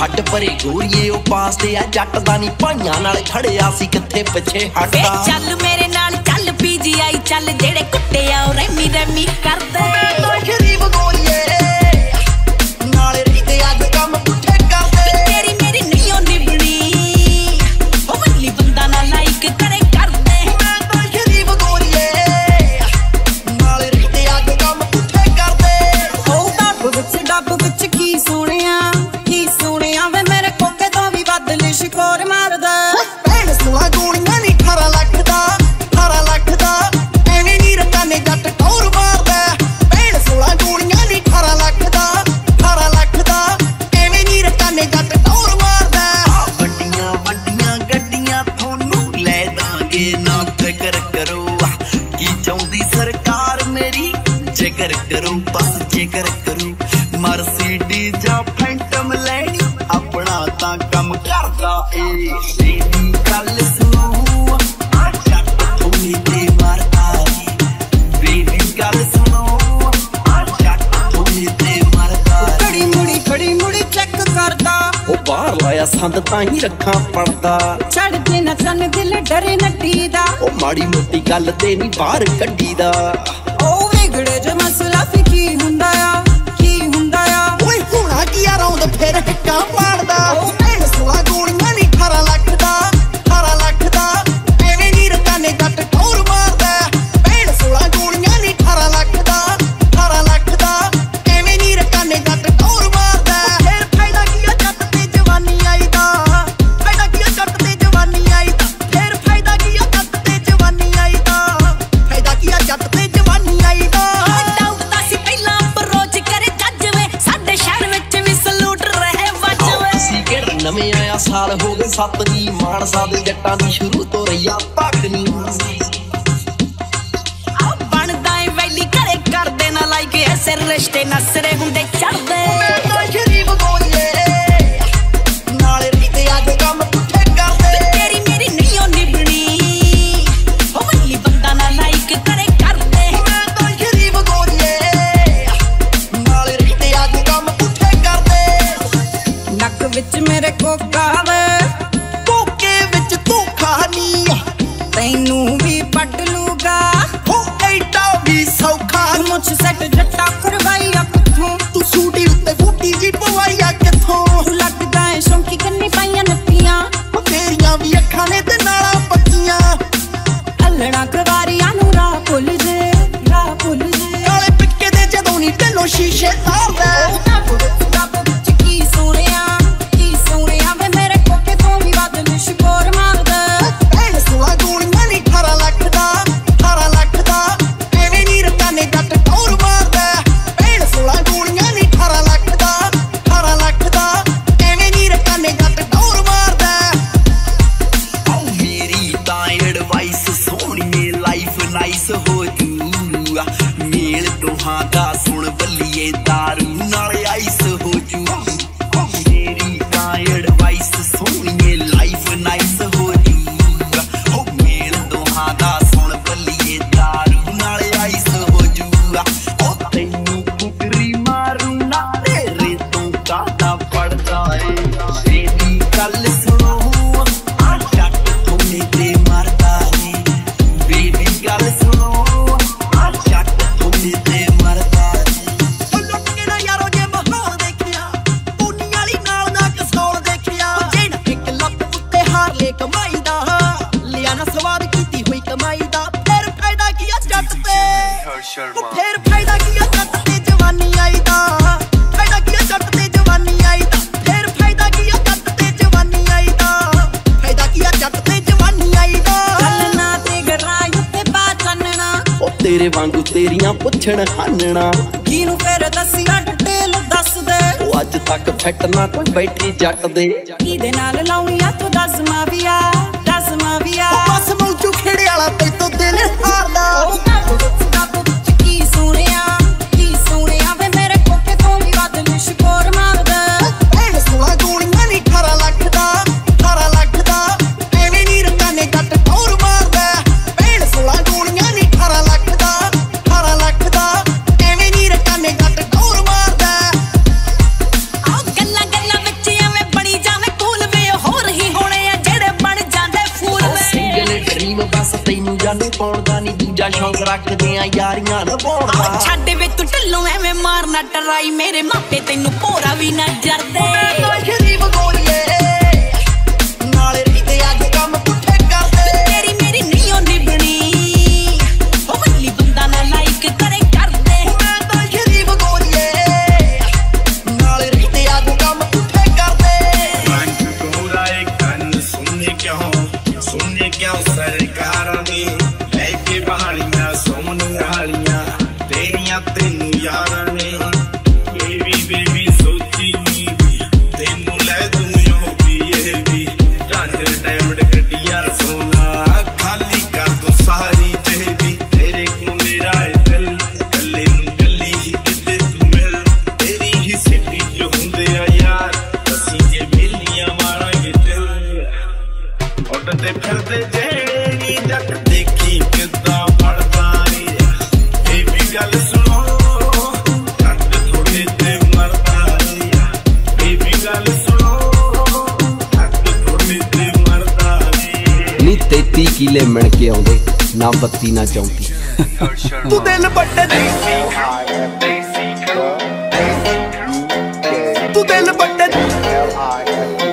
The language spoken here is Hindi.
छट परे गोरिए ओ पास ते आ जट दा नहीं पाइयां नाल खड़िया सी किथे पिछे हटदा। चल मेरे नाल चल पीजीआई चल जेड़े कुत्ते आ ओ रेमी रेमी करदे गरीब गोरिए नाल रीते अज काम पुठे करदे। तेरी मेरी नहीं ओ निभणी ओ वल्ली बंदा ना लाइक करे करदे। मैं तो गरीब गोरिए नाल रीते अज काम पुठे करदे। ओ डब विच की सोहणिया शिकोर मारदा भैन सुहा गोलियां नी खरा लखदा ऐवें नी रकाने जट ठौर मारदा। भैन सुहा गोलियां नी खरा लखदा ऐवें नी रकाने जट ठौर मारदा। वड्डियां वड्डियां गड्डियां थोनू लै दांगे ना फिकर करो की चाहुंदी सरकार मेरी जिकर करो बस जिकर करो। मर्सिडीज जां फैंटम लैणी अपना तां कम करदा ए गल सुनो आ जट थोड़ी ते मरदा बेबी गल सुनो आ जट थोड़ी ते मरदा। खड़ी मुड़ी चेक करदा ओ बाहर लाया संद ताई रखा पड़दा। छड़ के ना सन दिल डरे नटी दा ओ माड़ी मोटी गल ते नहीं बाहर कड्डी दा। ओ वेगड़े जो मसला फिकी हुंदा आ की हुंदा आ ओए हुणा की आ रौंद फिर हिक्का मारदा। नवें आया साल हो गए सत जी मानसा दे जट्टां दी शुरू तो रहिया भगनी आ बनदा ऐ वैली घरे कर दे ना लाइक ऐसे रिश्ते नसरे हुंदे चढ़दे। मैं तो गरीब गोरिए नाल रीते अज काम पुठे करदे। तेरी मेरी नहीं ओ निभणी ओ वल्ली बंदा ना लाइक करे करदे। मैं तो गरीब गोरिए नाल रीते अज काम पुठे करदे। नक विच मेरे शीशे तेरे वांगू तेरियां पुछण हानना किनू फेर दसिया डिटेल दस दे ओ अज तक फिट ना कोई बैठी जट दे किदे नाल लाउणिया तू दस माविया बस मौजू खेड़े वाला ते तो दिल हारदा। मारना टराई मेरे मापे तेनू भोरा भी ना जरदे किले मिल के आउंदे ना बत्ती ना चौंकी तू दिल बड़ा देसी तू दिल बड़ा